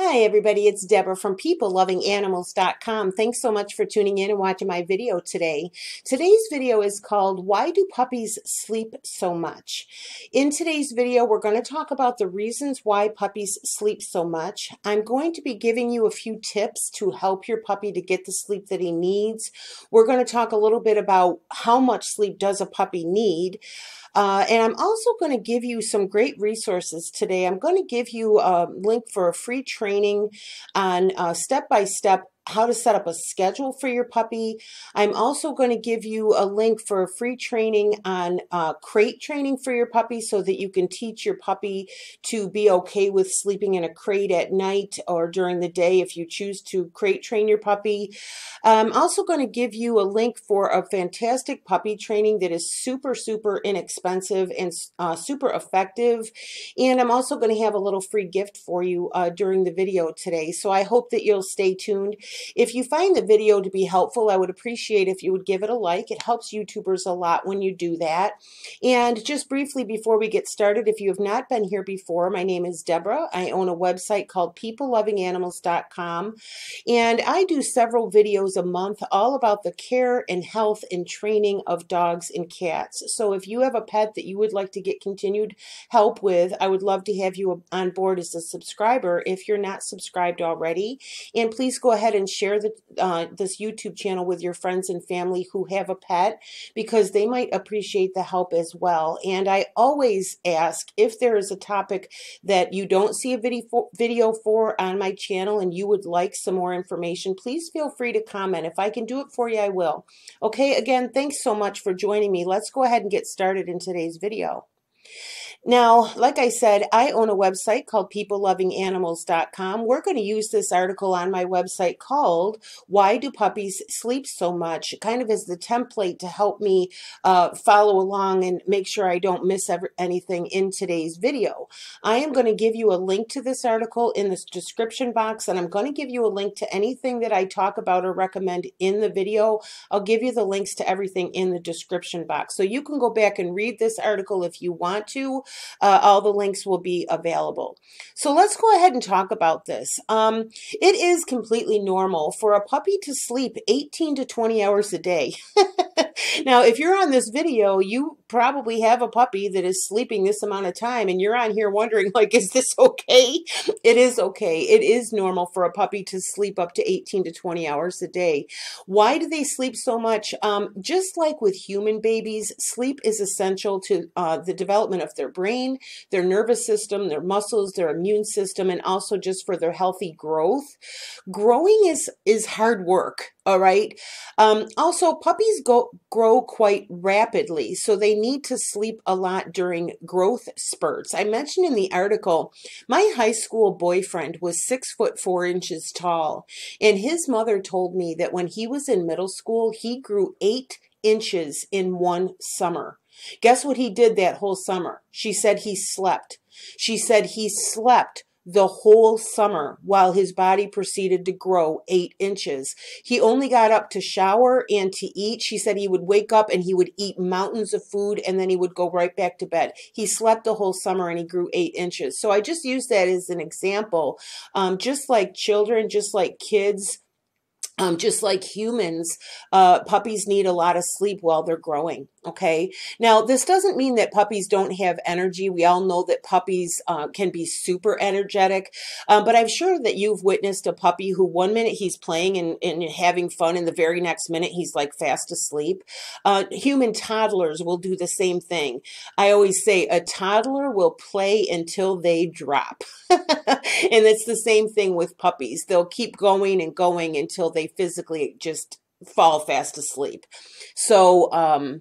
Hi everybody, it's Deborah from PeopleLovingAnimals.com. Thanks so much for tuning in and watching my video today. Today's video is called, Why Do Puppies Sleep So Much? In today's video, we're going to talk about the reasons why puppies sleep so much. I'm going to be giving you a few tips to help your puppy to get the sleep that he needs. We're going to talk a little bit about how much sleep does a puppy need. And I'm also going to give you some great resources today. I'm going to give you a link for a free training on step-by-step how to set up a schedule for your puppy. I'm also going to give you a link for a free training on crate training for your puppy so that you can teach your puppy to be okay with sleeping in a crate at night or during the day if you choose to crate train your puppy. I'm also going to give you a link for a fantastic puppy training that is super, super inexpensive and super effective. And I'm also going to have a little free gift for you during the video today. So I hope that you'll stay tuned. If you find the video to be helpful, I would appreciate if you would give it a like. It helps YouTubers a lot when you do that. And just briefly before we get started, if you have not been here before, my name is Deborah. I own a website called PeopleLovingAnimals.com. And I do several videos a month all about the care and health and training of dogs and cats. So if you have a pet that you would like to get continued help with, I would love to have you on board as a subscriber if you're not subscribed already. And please go ahead and share this YouTube channel with your friends and family who have a pet because they might appreciate the help as well. And I always ask if there is a topic that you don't see a video for on my channel and you would like some more information, please feel free to comment. If I can do it for you, I will. Okay, again, thanks so much for joining me. Let's go ahead and get started in today's video. Now, like I said, I own a website called PeopleLovingAnimals.com. We're going to use this article on my website called Why Do Puppies Sleep So Much? Kind of as the template to help me follow along and make sure I don't miss anything in today's video. I am going to give you a link to this article in this description box, and I'm going to give you a link to anything that I talk about or recommend in the video. I'll give you the links to everything in the description box. So you can go back and read this article if you want to. All the links will be available. So let's go ahead and talk about this. It is completely normal for a puppy to sleep 18 to 20 hours a day. Now, if you're on this video, you probably have a puppy that is sleeping this amount of time and you're on here wondering, like, is this okay? It is okay. It is normal for a puppy to sleep up to 18 to 20 hours a day. Why do they sleep so much? Just like with human babies, sleep is essential to the development of their brain, their nervous system, their muscles, their immune system, and also just for their healthy growth. Growing is hard work. All right. Also, puppies grow quite rapidly, so they need to sleep a lot during growth spurts. I mentioned in the article, my high school boyfriend was 6'4" tall, and his mother told me that when he was in middle school, he grew 8 inches in one summer. Guess what he did that whole summer? She said he slept. She said he slept the whole summer while his body proceeded to grow 8 inches. He only got up to shower and to eat. She said he would wake up and he would eat mountains of food and then he would go right back to bed. He slept the whole summer and he grew 8 inches. So I just use that as an example. Just like children, just like kids, just like humans, puppies need a lot of sleep while they're growing. Okay. Now, this doesn't mean that puppies don't have energy. We all know that puppies can be super energetic, but I'm sure that you've witnessed a puppy who one minute he's playing and having fun and the very next minute he's like fast asleep. Human toddlers will do the same thing. I always say a toddler will play until they drop. And it's the same thing with puppies. They'll keep going and going until they physically just fall fast asleep. So,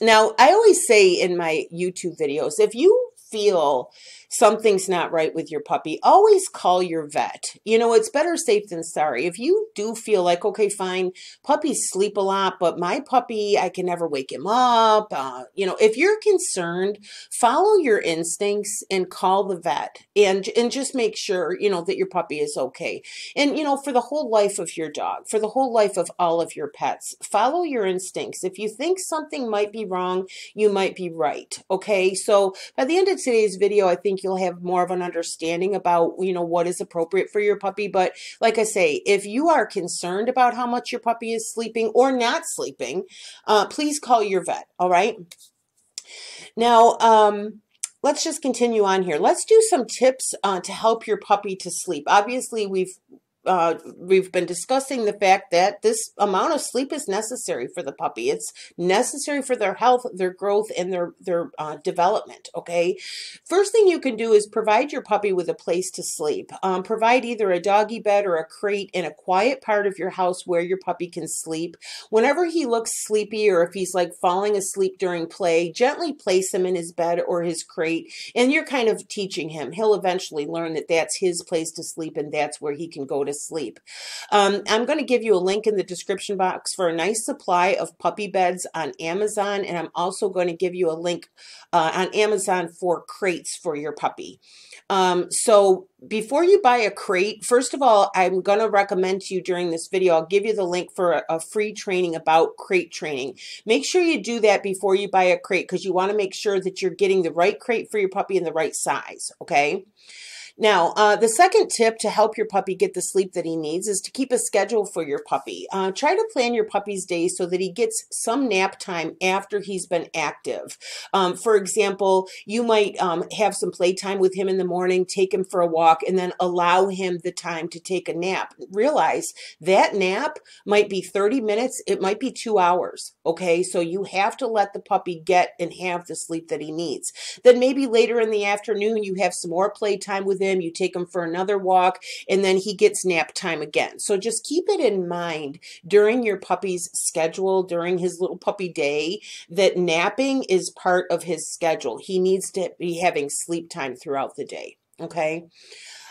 now I always say in my YouTube videos, if you feel something's not right with your puppy, always call your vet. You know, it's better safe than sorry. If you do feel like, okay, fine, puppies sleep a lot, but my puppy, I can never wake him up. You know, if you're concerned, follow your instincts and call the vet and just make sure, you know, that your puppy is okay. And, you know, for the whole life of your dog, for the whole life of all of your pets, follow your instincts. If you think something might be wrong, you might be right. Okay. So by the end of today's video, I think think you'll have more of an understanding about, you know, what is appropriate for your puppy. But like I say, if you are concerned about how much your puppy is sleeping or not sleeping, please call your vet. All right. Now, let's just continue on here. Let's do some tips to help your puppy to sleep. Obviously, we've been discussing the fact that this amount of sleep is necessary for the puppy. It's necessary for their health, their growth, and their development. Okay. First thing you can do is provide your puppy with a place to sleep. Provide either a doggy bed or a crate in a quiet part of your house where your puppy can sleep. Whenever he looks sleepy or if he's like falling asleep during play, gently place him in his bed or his crate, and you're kind of teaching him. He'll eventually learn that that's his place to sleep and that's where he can go to sleep. I'm going to give you a link in the description box for a nice supply of puppy beds on Amazon, and I'm also going to give you a link on Amazon for crates for your puppy. So before you buy a crate, first of all, I'm going to recommend to you during this video, I'll give you the link for a free training about crate training. Make sure you do that before you buy a crate because you want to make sure that you're getting the right crate for your puppy and the right size, okay? Now, the second tip to help your puppy get the sleep that he needs is to keep a schedule for your puppy. Try to plan your puppy's day so that he gets some nap time after he's been active. For example, you might have some playtime with him in the morning, take him for a walk, and then allow him the time to take a nap. Realize that nap might be 30 minutes. It might be 2 hours, okay? So you have to let the puppy get and have the sleep that he needs. Then maybe later in the afternoon, you have some more playtime with him. You take him for another walk, and then he gets nap time again. So just keep it in mind during your puppy's schedule, during his little puppy day, that napping is part of his schedule. He needs to be having sleep time throughout the day, okay?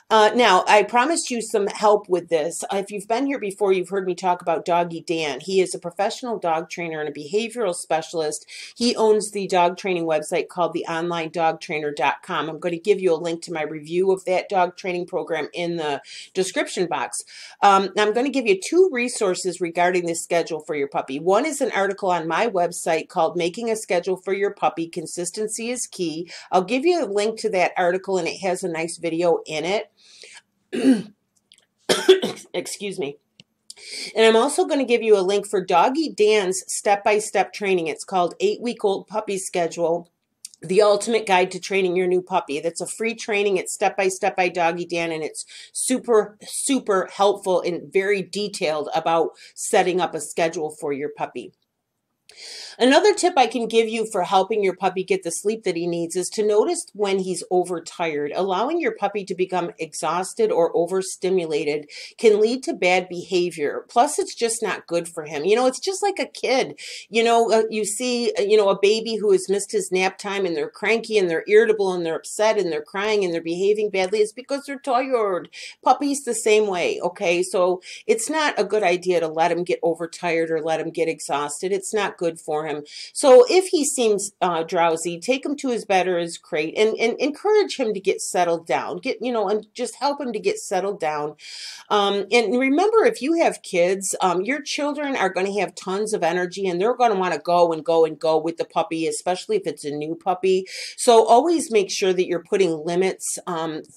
Now, I promised you some help with this. If you've been here before, you've heard me talk about Doggy Dan. He is a professional dog trainer and a behavioral specialist. He owns the dog training website called theonlinedogtrainer.com. I'm going to give you a link to my review of that dog training program in the description box. I'm going to give you 2 resources regarding the schedule for your puppy. One is an article on my website called Making a Schedule for Your Puppy, Consistency is Key. I'll give you a link to that article, and it has a nice video in it. Excuse me. And I'm also going to give you a link for Doggy Dan's step-by-step training. It's called 8-Week-Old Puppy Schedule, The Ultimate Guide to Training Your New Puppy. That's a free training. It's step-by-step by Doggy Dan, and it's super, super helpful and very detailed about setting up a schedule for your puppy. Another tip I can give you for helping your puppy get the sleep that he needs is to notice when he's overtired. Allowing your puppy to become exhausted or overstimulated can lead to bad behavior. Plus, it's just not good for him. You know, it's just like a kid. You know, you see, you know, a baby who has missed his nap time and they're cranky and they're irritable and they're upset and they're crying and they're behaving badly. It's because they're tired. Puppy's the same way, okay? So it's not a good idea to let him get overtired or let him get exhausted. It's not good for him. So if he seems drowsy, take him to his bed or his crate and encourage him to get settled down. Get, you know, and just help him to get settled down. And remember, if you have kids, your children are going to have tons of energy and they're going to want to go and go and go with the puppy, especially if it's a new puppy. So always make sure that you're putting limits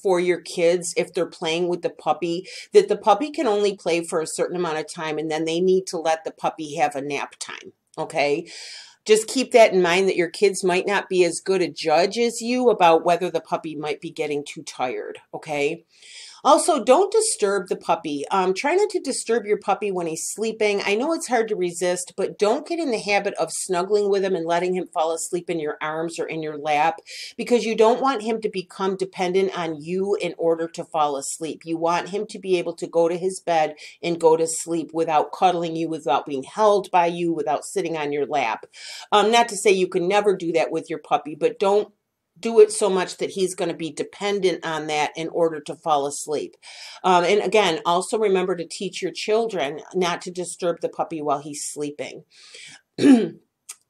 for your kids if they're playing with the puppy, that the puppy can only play for a certain amount of time and then they need to let the puppy have a nap time. Okay, just keep that in mind that your kids might not be as good a judge as you about whether the puppy might be getting too tired. Okay. Also, don't disturb the puppy. Try not to disturb your puppy when he's sleeping. I know it's hard to resist, but don't get in the habit of snuggling with him and letting him fall asleep in your arms or in your lap because you don't want him to become dependent on you in order to fall asleep. You want him to be able to go to his bed and go to sleep without cuddling you, without being held by you, without sitting on your lap. Not to say you can never do that with your puppy, but don't do it so much that he's going to be dependent on that in order to fall asleep. And again, also remember to teach your children not to disturb the puppy while he's sleeping.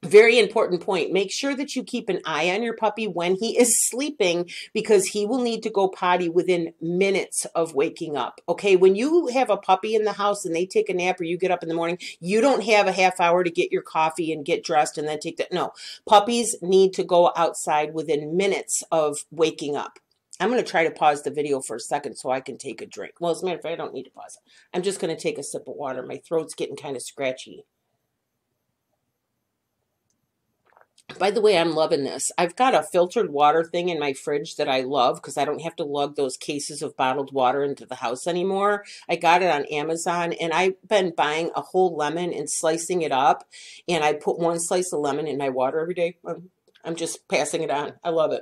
Very important point. Make sure that you keep an eye on your puppy when he is sleeping because he will need to go potty within minutes of waking up. Okay, when you have a puppy in the house and they take a nap or you get up in the morning, you don't have a half hour to get your coffee and get dressed and then take that. No, puppies need to go outside within minutes of waking up. I'm going to try to pause the video for a second so I can take a drink. Well, as a matter of fact, I don't need to pause it. I'm just going to take a sip of water. My throat's getting kind of scratchy. By the way, I'm loving this. I've got a filtered water thing in my fridge that I love because I don't have to lug those cases of bottled water into the house anymore. I got it on Amazon, and I've been buying a whole lemon and slicing it up, and I put one slice of lemon in my water every day. I'm just passing it on. I love it.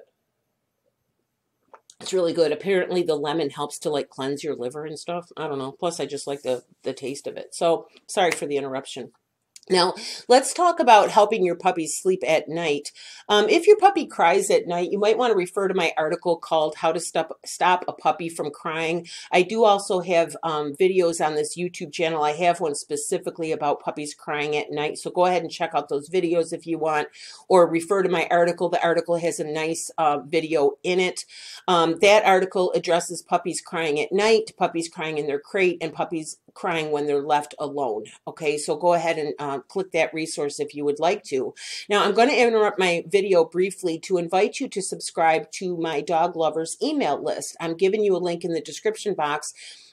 It's really good. Apparently, the lemon helps to, like, cleanse your liver and stuff. I don't know. Plus, I just like the taste of it. So, sorry for the interruption. Now, let's talk about helping your puppies sleep at night. If your puppy cries at night, you might want to refer to my article called How to Stop a Puppy from Crying. I do also have videos on this YouTube channel. I have one specifically about puppies crying at night, so go ahead and check out those videos if you want, or refer to my article. The article has a nice video in it. That article addresses puppies crying at night, puppies crying in their crate, and puppies crying when they're left alone. Okay, so go ahead and click that resource if you would like to. Now, I'm going to interrupt my video briefly to invite you to subscribe to my dog lovers email list. I'm giving you a link in the description box.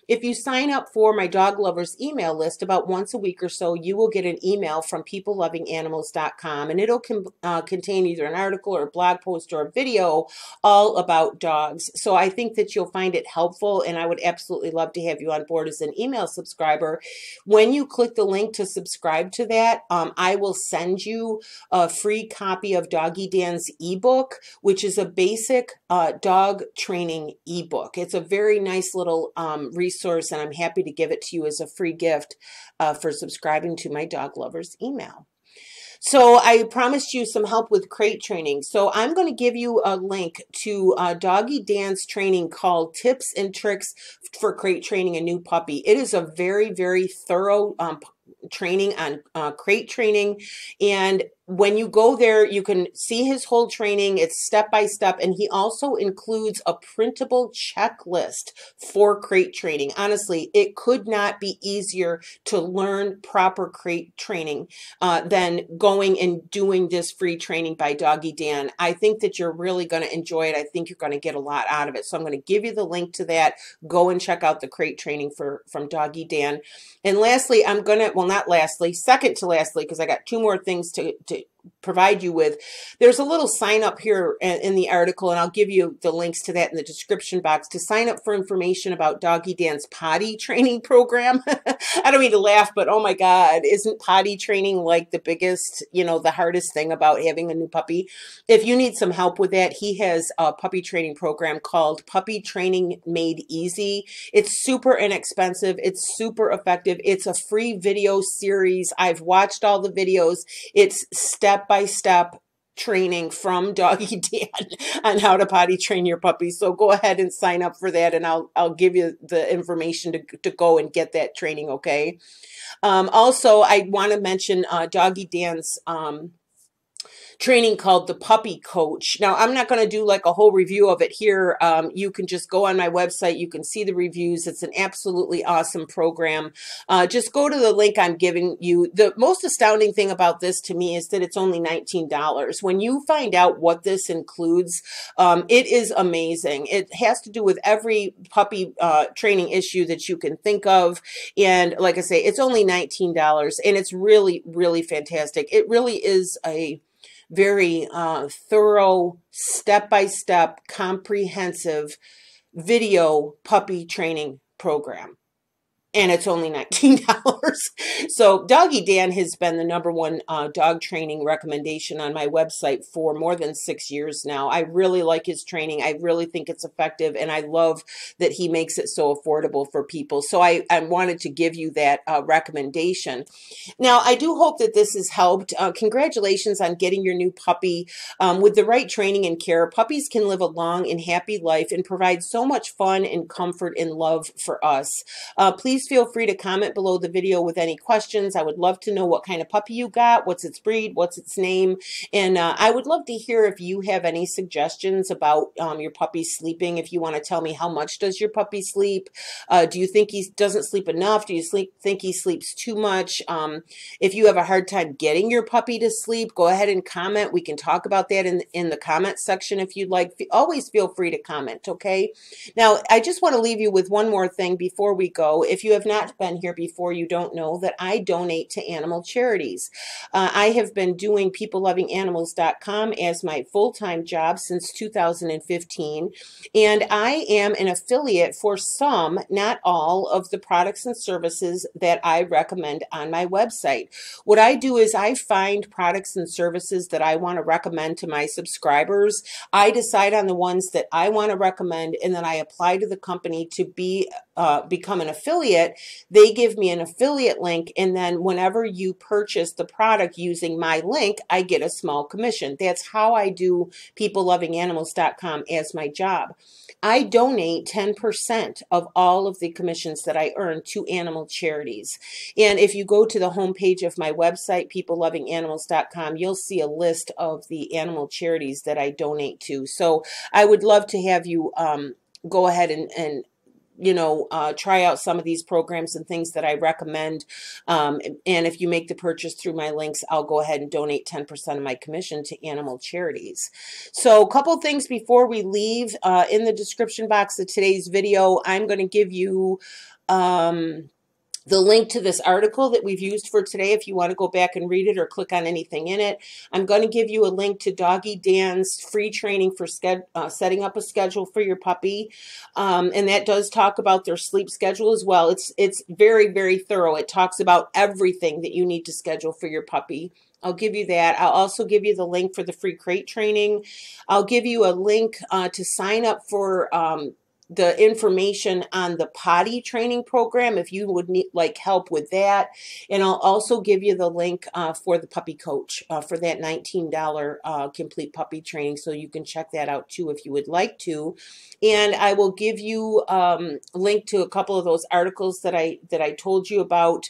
If you sign up for my dog lovers email list about once a week or so, you will get an email from PeopleLovingAnimals.com, and it'll contain either an article or a blog post or a video all about dogs. So I think that you'll find it helpful, and I would absolutely love to have you on board as an email subscriber. When you click the link to subscribe to that, I will send you a free copy of Doggy Dan's ebook, which is a basic dog training ebook. It's a very nice little resource. And I'm happy to give it to you as a free gift for subscribing to my dog lovers email. So I promised you some help with crate training. So I'm going to give you a link to Doggy Dan's training called Tips and Tricks for Crate Training a New Puppy. It is a very, very thorough training on crate training, and when you go there, you can see his whole training. It's step by step, and he also includes a printable checklist for crate training. Honestly, it could not be easier to learn proper crate training than going and doing this free training by Doggy Dan. I think that you're really going to enjoy it. I think you're going to get a lot out of it. So I'm going to give you the link to that. Go and check out the crate training from Doggy Dan. And lastly, I'm going to, well, not lastly, second to lastly, because I got two more things to provide you with. There's a little sign up here in the article, and I'll give you the links to that in the description box to sign up for information about Doggy Dan's potty training program. I don't mean to laugh, but oh my God, isn't potty training like the biggest, you know, the hardest thing about having a new puppy? If you need some help with that, he has a puppy training program called Puppy Training Made Easy. It's super inexpensive. It's super effective. It's a free video series. I've watched all the videos. It's step-by-step training from Doggy Dan on how to potty train your puppy. So go ahead and sign up for that, and I'll give you the information to go and get that training, okay? Also, I want to mention Doggy Dan's training called The Puppy Coach. Now, I'm not going to do like a whole review of it here. You can just go on my website. You can see the reviews. It's an absolutely awesome program. Just go to the link I'm giving you. The most astounding thing about this to me is that it's only $19. When you find out what this includes, it is amazing. It has to do with every puppy training issue that you can think of. And like I say, it's only $19, and it's really, really fantastic. It really is a very thorough, step-by-step, comprehensive video puppy training program. And it's only $19. So Doggy Dan has been the #1 dog training recommendation on my website for more than 6 years now. I really like his training. I really think it's effective, and I love that he makes it so affordable for people. So I wanted to give you that recommendation. Now, I do hope that this has helped. Congratulations on getting your new puppy. With the right training and care, puppies can live a long and happy life and provide so much fun and comfort and love for us. Please Please feel free to comment below the video with any questions. I would love to know what kind of puppy you got, what's its breed, what's its name, and I would love to hear if you have any suggestions about your puppy's sleeping. If you want to tell me how much does your puppy sleep, do you think he doesn't sleep enough, do you think he sleeps too much? If you have a hard time getting your puppy to sleep, go ahead and comment. We can talk about that in the comment section if you'd like. Always feel free to comment, okay? Now, I just want to leave you with one more thing before we go. If you have not been here before, you don't know that I donate to animal charities. I have been doing PeopleLovingAnimals.com as my full-time job since 2015, and I am an affiliate for some, not all, of the products and services that I recommend on my website. What I do is I find products and services that I want to recommend to my subscribers. I decide on the ones that I want to recommend, and then I apply to the company to become an affiliate. They give me an affiliate link, and then whenever you purchase the product using my link, I get a small commission. That's how I do PeopleLovingAnimals.com as my job. I donate 10% of all of the commissions that I earn to animal charities. And if you go to the homepage of my website, PeopleLovingAnimals.com, you'll see a list of the animal charities that I donate to. So I would love to have you go ahead and you know, try out some of these programs and things that I recommend. And if you make the purchase through my links, I'll go ahead and donate 10% of my commission to animal charities. So a couple things before we leave. In the description box of today's video, I'm going to give you the link to this article that we've used for today if you want to go back and read it or click on anything in it. I'm going to give you a link to Doggy Dan's free training for setting up a schedule for your puppy. And that does talk about their sleep schedule as well. It's very, very thorough. It talks about everything that you need to schedule for your puppy. I'll give you that. I'll also give you the link for the free crate training. I'll give you a link to sign up for the information on the potty training program if you would need help with that. And I'll also give you the link for the Puppy Coach for that $19 complete puppy training, so you can check that out too if you would like to. And I will give you a link to a couple of those articles that I told you about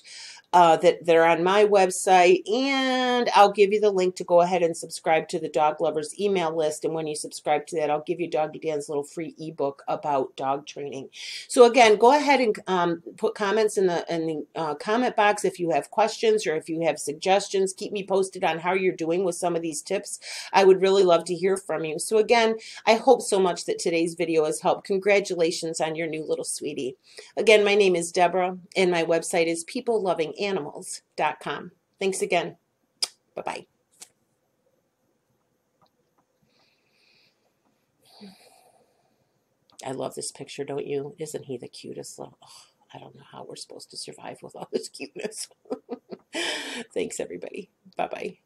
that are on my website, and I'll give you the link to go ahead and subscribe to the Dog Lovers email list. And when you subscribe to that, I'll give you Doggy Dan's little free ebook about dog training. So again, go ahead and put comments in the comment box if you have questions or if you have suggestions. Keep me posted on how you're doing with some of these tips. I would really love to hear from you. So again, I hope so much that today's video has helped. Congratulations on your new little sweetie. Again, my name is Deborah, and my website is PeopleLovingAnimals.com. Thanks again. Bye-bye. I love this picture, don't you? Isn't he the cutest little... Oh, I don't know how we're supposed to survive with all this cuteness. Thanks, everybody. Bye-bye.